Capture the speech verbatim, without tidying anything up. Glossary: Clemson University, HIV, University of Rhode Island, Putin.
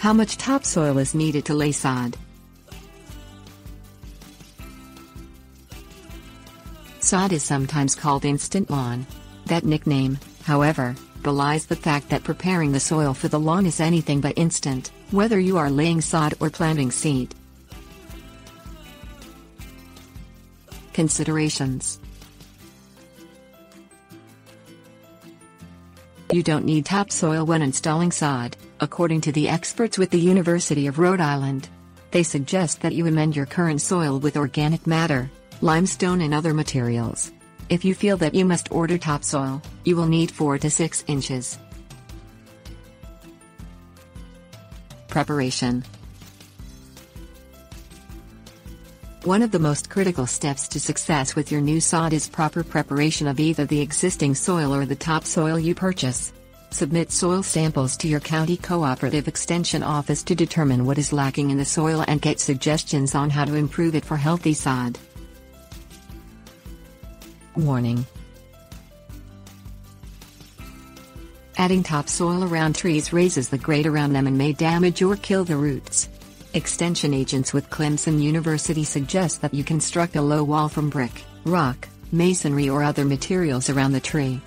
How much topsoil is needed to lay sod? Sod is sometimes called instant lawn. That nickname, however, belies the fact that preparing the soil for the lawn is anything but instant, whether you are laying sod or planting seed. Considerations. You don't need topsoil when installing sod, according to the experts with the University of Rhode Island. They suggest that you amend your current soil with organic matter, limestone and other materials. If you feel that you must order topsoil, you will need four to six inches. Preparation. One of the most critical steps to success with your new sod is proper preparation of either the existing soil or the topsoil you purchase. Submit soil samples to your county cooperative extension office to determine what is lacking in the soil and get suggestions on how to improve it for healthy sod. Warning. Adding topsoil around trees raises the grade around them and may damage or kill the roots. Extension agents with Clemson University suggest that you construct a low wall from brick, rock, masonry or other materials around the tree.